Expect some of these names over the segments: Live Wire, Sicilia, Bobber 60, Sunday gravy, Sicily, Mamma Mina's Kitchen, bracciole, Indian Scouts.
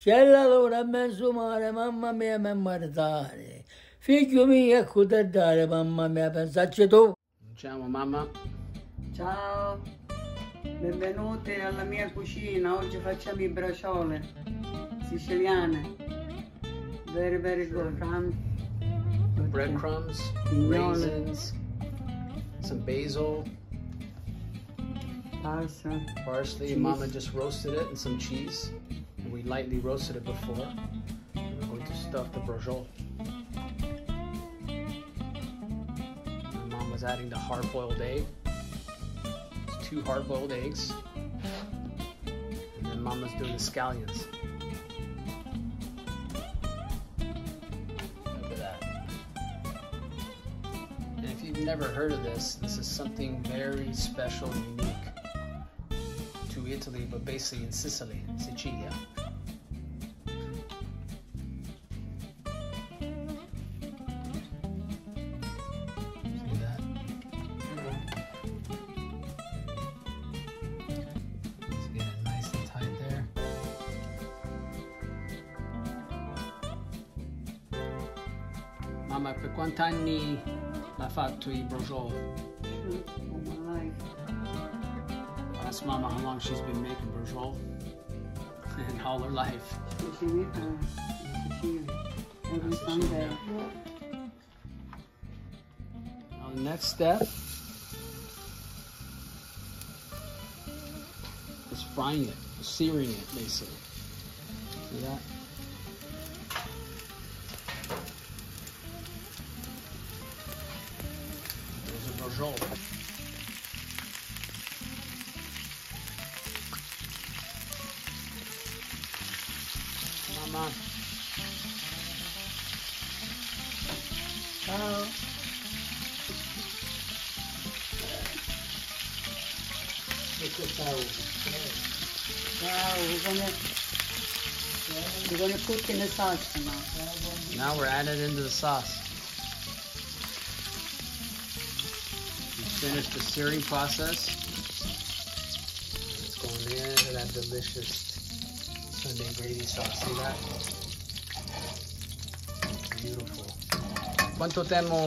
C'è la lora in mezzo mare, mamma mia, mi maritare. Figlio mio, ecco te dare, mamma mia, pensacci tu. Ciao mamma. Ciao, benvenuti alla mia cucina. Oggi facciamo i bracciole siciliane. Very, very good. Breadcrumbs, raisins, some basil, parsley. Mama just roasted it and some cheese. We lightly roasted it before. We're going to stuff the bracciole. Mama's adding the hard-boiled egg. It's 2 hard-boiled eggs. And then Mama's doing the scallions. Look at that. And if you've never heard of this, this is something very special and unique to Italy, but basically in Sicily, Sicilia. Mamma, per quant'anni l'ha fatto i bracciole? All my life. Ask Mamma how long she's been making bracciole and all her life. She made them every Sunday. Now the next step is frying it, searing it basically. See that? Bracciole. Mamma. Ciao. Ecco ciao. We're gonna cook in the sauce now. Now we're added into the sauce. Finish the searing process. It's going into that delicious Sunday gravy sauce. See that? Beautiful. Quanto tempo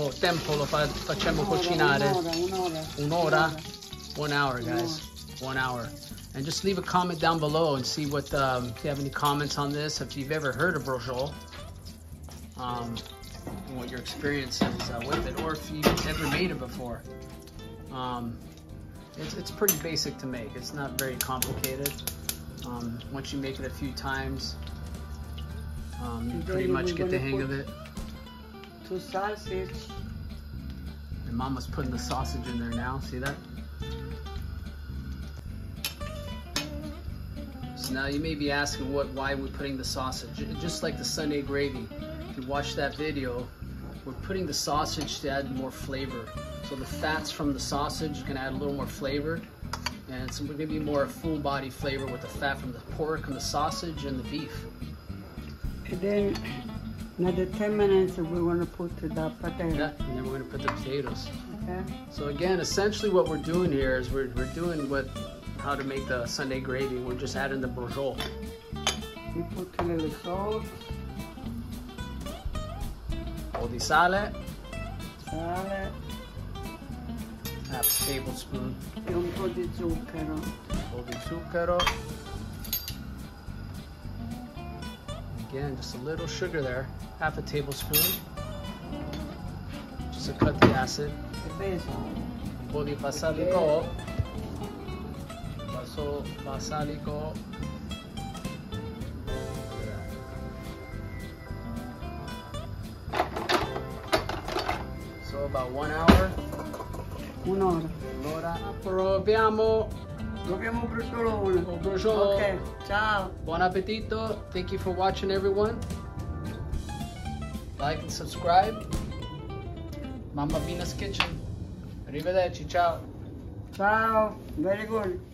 lo facciamo cucinare? Un'ora. 1 hour, guys. 1 hour. And just leave a comment down below and see what if you have any comments on this. If you've ever heard of bracciole, and what your experience is with it, or if you've ever made it before. It's pretty basic to make. It's not very complicated. Once you make it a few times, you pretty much get the hang of it. 2 sausage. And Mama's putting the sausage in there now. See that? So now you may be asking why we're putting the sausage. Just like the Sunday gravy. If you watch that video, we're putting the sausage to add more flavor. So the fats from the sausage can add a little more flavor, and it's going to be more a full body flavor with the fat from the pork and the sausage and the beef. And then another 10 minutes and we're going to put the potatoes. Yeah, and then we're going to put the potatoes. Okay. So again, essentially what we're doing here is we're doing how to make the Sunday gravy. We're just adding the bracciole. We put a little salt. Un po' di sale. Sale. Half a tablespoon. E un po' di zucchero. Again, just a little sugar there. Half a tablespoon. Just to cut the acid. Un po' di basilico. Basilico. So about 1 hour. Un'ora. Allora proviamo. Proviamo bracciolone. Oh, bracciolone. Okay. Ciao. Buon appetito. Thank you for watching, everyone. Like and subscribe. Mamma Mina's Kitchen. Arrivederci. Ciao. Ciao. Very good.